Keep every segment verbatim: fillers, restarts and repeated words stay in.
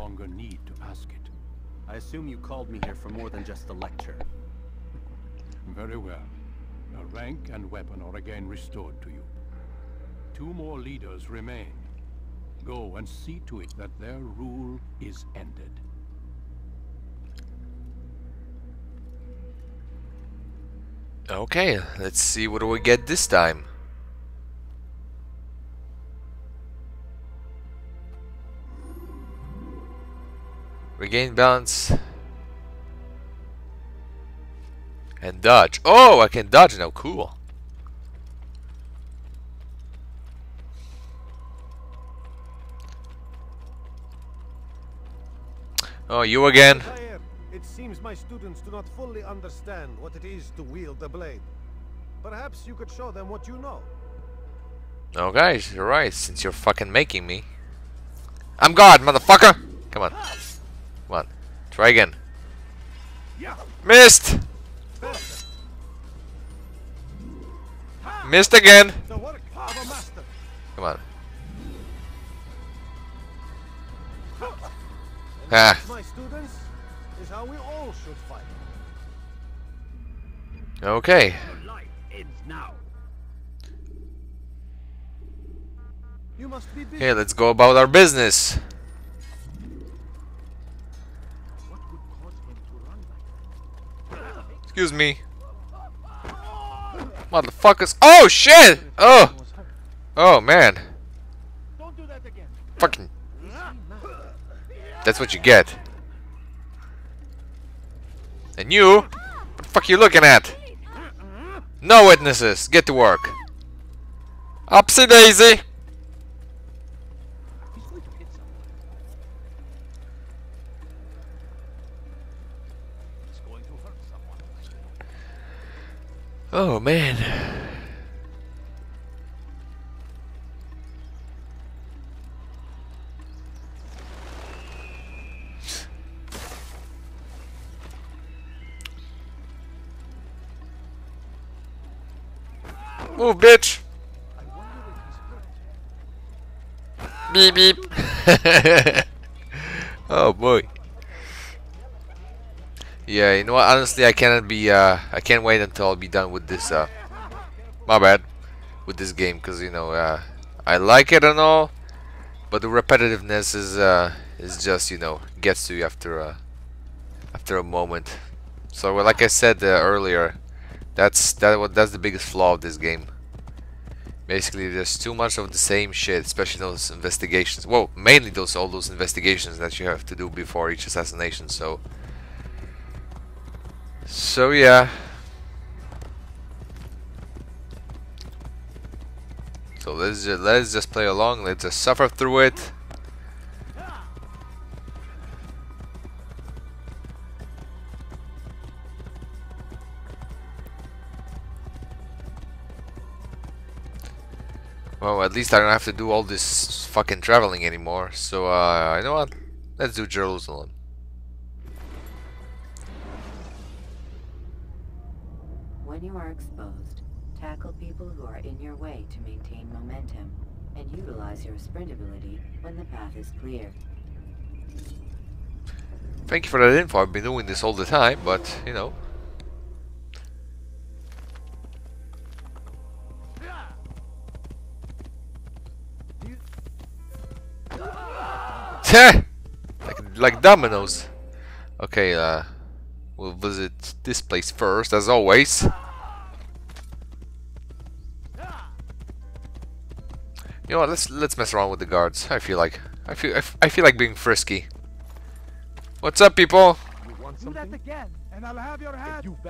longer need to ask it. I assume you called me here for more than just a lecture. Very well. Your rank and weapon are again restored to you. Two more leaders remain. Go and see to it that their rule is ended. Okay, let's see what do we get this time. Regain balance and dodge. Oh, I can dodge now. Cool. Oh, you again. It seems my students do not fully understand what it is to wield the blade. Perhaps you could show them what you know. Oh, guys, you're right. Since you're fucking making me, I'm God, motherfucker. Come on, come on. Try again. Yeah. Missed. Perfect. Missed again. The work of a master. Come on. Ah. My students. Is how we all should fight. Okay. Your life ends now. You must be busy. Hey, let's go about our business. What could cause him to run like that? Excuse me. Motherfuckers. Oh shit! Oh! Oh man. Don't do that again. Fucking. That's what you get. And you? What the fuck are you looking at? No witnesses. Get to work. Upsy daisy. Oh man. Move, bitch! Beep beep. Oh boy. Yeah, you know what? Honestly, I cannot be. Uh, I can't wait until I'll be done with this. Uh, my bad. With this game, because you know, uh, I like it and all, but the repetitiveness is uh, is just, you know, gets to you after uh, after a moment. So, like I said uh, earlier. That's that. What that's the biggest flaw of this game. Basically, there's too much of the same shit, especially those investigations. Well, mainly those all those investigations that you have to do before each assassination. So, so yeah. So let's just, let's just play along. Let's just suffer through it. Well, at least I don't have to do all this fucking traveling anymore. So, uh, you know what? Let's do Jerusalem. When you are exposed, tackle people who are in your way to maintain momentum, and utilize your sprint ability when the path is clear. Thank you for that info. I've been doing this all the time, but, you know... like like dominoes. Okay, uh, we'll visit this place first, as always. You know what? Let's let's mess around with the guards. I feel like I feel I, f I feel like being frisky. What's up, people? You want something?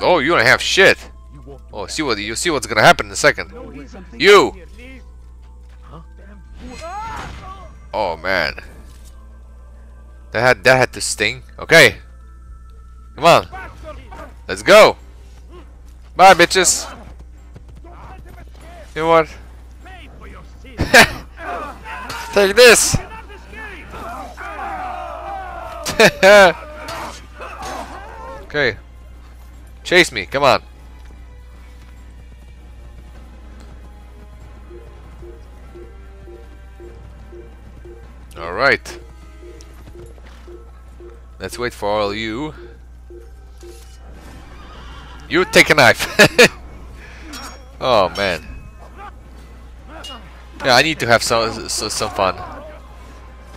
Oh, you don't have shit. Oh, see what you see what's gonna happen in a second. You. Oh man. That had, that had to sting. Okay. Come on. Let's go. Bye, bitches. You know what? Take this. Okay. Chase me. Come on. All right. Let's wait for all you. You take a knife. Oh man. Yeah, I need to have some so, some fun.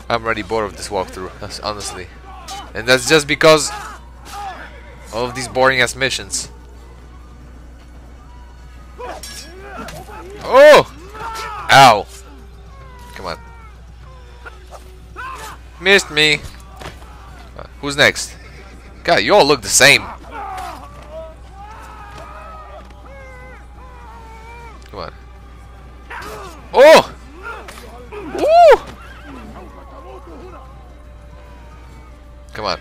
I'm already bored of this walkthrough, honestly, and that's just because all of these boring ass missions. Oh! Ow! Come on. Missed me. Uh, who's next? God, you all look the same. Come on. Oh! Woo! Come on.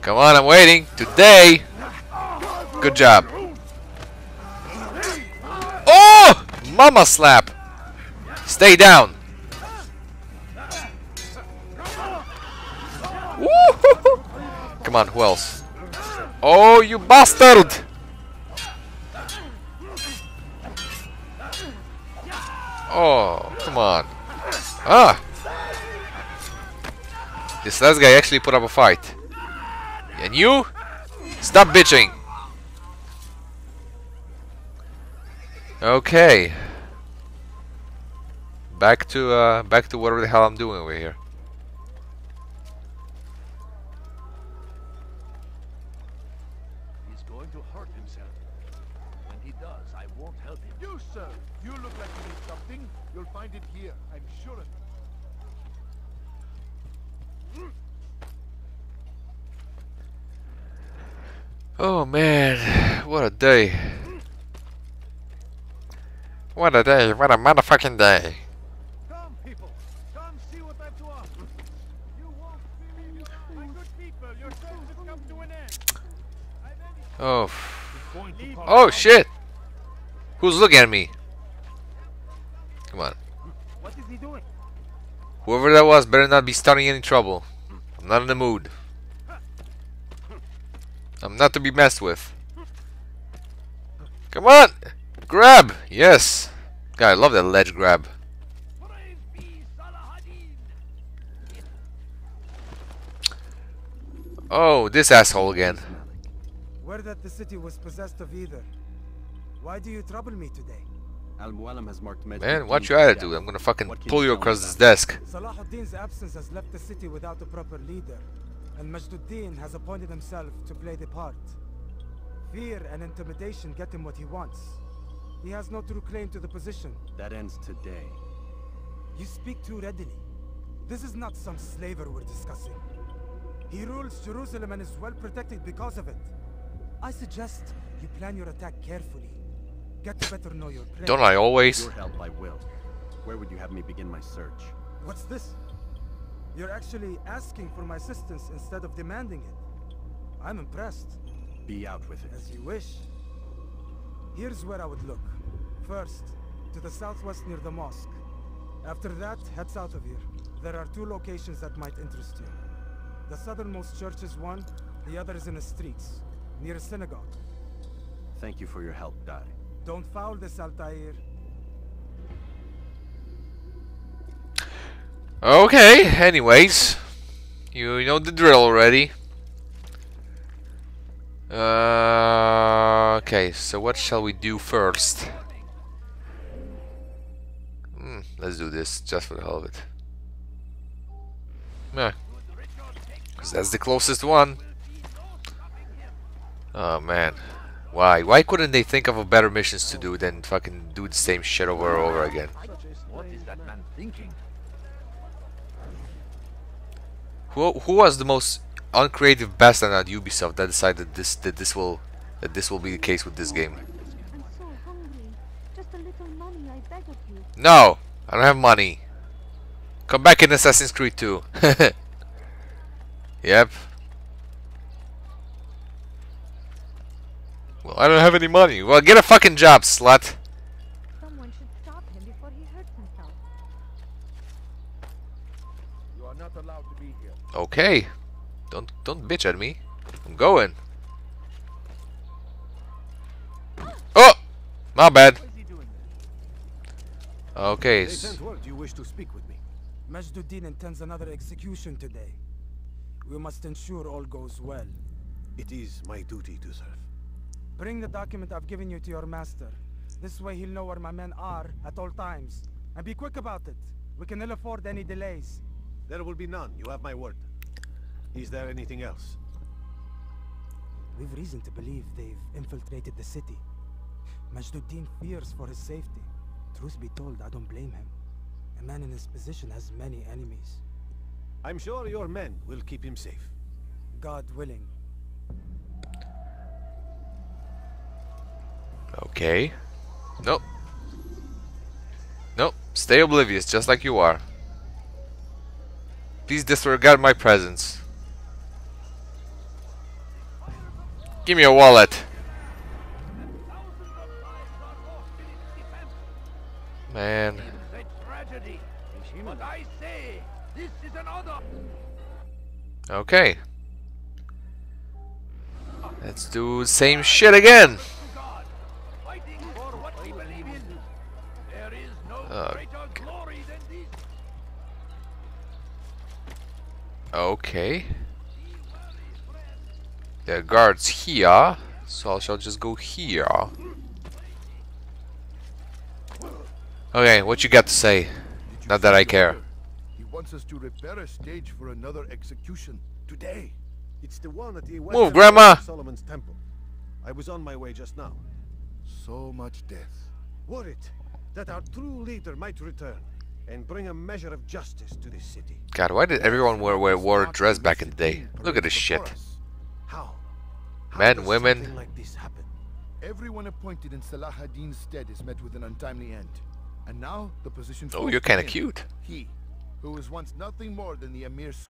Come on, I'm waiting. Today! Good job. Oh! Mama slap! Stay down! Woo-hoo-hoo. Come on, who else? Oh, you bastard! Oh, come on. Ah! This last guy actually put up a fight. And you? Stop bitching! Okay. Back to, uh, back to whatever the hell I'm doing over here. He's going to hurt himself. When he does, I won't help him. You, sir! You look like you need something. You'll find it here, I'm sure of it. Oh man, what a day. What a day, what a motherfucking day. Come people, come see what I've to offer. You won't believe you. My good people, your service has come to an end. Oh. Oh shit. Who's looking at me? Come on. What is he doing? Whoever that was better not be starting any trouble. I'm not in the mood. I'm not to be messed with. Come on! Grab! Yes! God, I love that ledge grab. Oh, this asshole again. Where that the city was possessed of either? Why do you trouble me today? Al-Mualim has marked Majd. Man, watch your attitude. I'm gonna fucking pull you across this desk. Salah ad-Din's absence has left the city without a proper leader, and Majd ad-Din has appointed himself to play the part. Fear and intimidation get him what he wants. He has no true claim to the position. That ends today. You speak too readily. This is not some slaver we're discussing. He rules Jerusalem and is well protected because of it. I suggest you plan your attack carefully. Get to better know your prey. Don't I always? Your help I will. Where would you have me begin my search? What's this? You're actually asking for my assistance instead of demanding it. I'm impressed. Be out with it. As you wish. Here's where I would look. First, to the southwest near the mosque. After that, head south of here. There are two locations that might interest you. The southernmost church is one, the other is in the streets, near a synagogue. Thank you for your help, Dari. Don't foul this, Altair. Okay, anyways. You know the drill already. Uh, okay, so what shall we do first? Mm, let's do this just for the hell of it. Nah, because that's the closest one. Oh man, why? Why couldn't they think of a better missions to do than fucking do the same shit over and over again? What is that man thinking? Who who was the most uncreative bastard at Ubisoft that decided this that this will that this will be the case with this game? I'm so hungry. Just a little money, I beg of you. No, I don't have money. Come back in Assassin's Creed two. Yep. Well, I don't have any money. Well, get a fucking job, slut. Someone should stop him before he hurts himself. You are not allowed to be here. Okay. Don't don't bitch at me. I'm going. Oh, my bad. Okay. They sent word you wish to speak with me. Majd ad-Din intends another execution today. We must ensure all goes well. It is my duty to serve. Bring the document I've given you to your master. This way he'll know where my men are at all times. And be quick about it. We can ill afford any delays. There will be none. You have my word. Is there anything else? We've reason to believe they've infiltrated the city. Majduddin fears for his safety. Truth be told, I don't blame him. A man in his position has many enemies. I'm sure your men will keep him safe. God willing. Okay. Nope. Nope. Stay oblivious, just like you are. Please disregard my presence. Give me a wallet. Man. Okay. Let's do the same shit again. Uh, okay. There are guards here, so I shall just go here. Okay, what you got to say? Not that I care. He wants us to repair a stage for another execution today. It's the one at the west. Move, Grandma. Solomon's Temple. I was on my way just now. So much death. Worried that our true leader might return and bring a measure of justice to this city. God, why did everyone wear wear war dress back in the day? Look at this shit. How? How Men, women. Like this happen? Everyone appointed in Salah ad-Din's stead is met with an untimely end, and now the position. Oh, you're kind of cute. He, who was once nothing more than the Amir's.